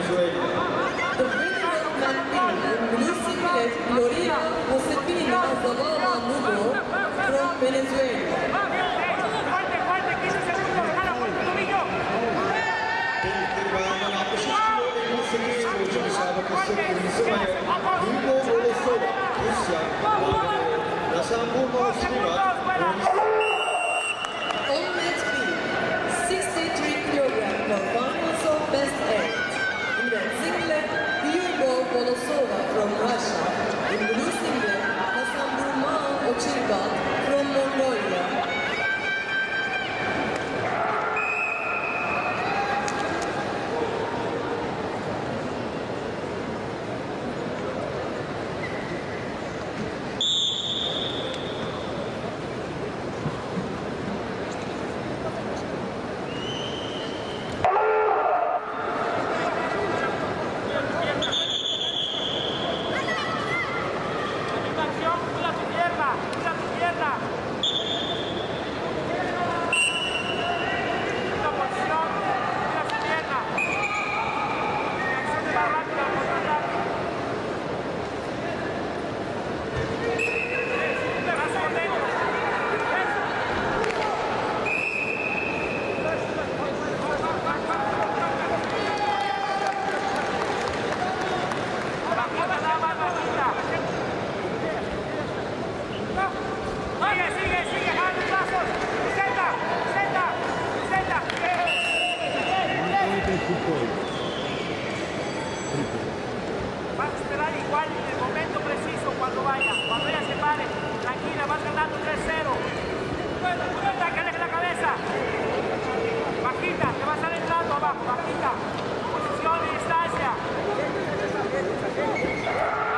Venezuela. The winner of that team in blue singlet, Gloria Josefina Zavala Lugo from Venezuela. On net B, 63 kg for finals of best eight. In red singlet, Hugo Bolosova from Russia. In blue singlet, Hasanburman Ochirgat from Mongolia. Vas a esperar igual en el momento preciso cuando vaya, cuando ella se pare, tranquila, vas ganando 3-0. Sácale la cabeza, bajita, te vas adentrando abajo, bajita, posición y distancia.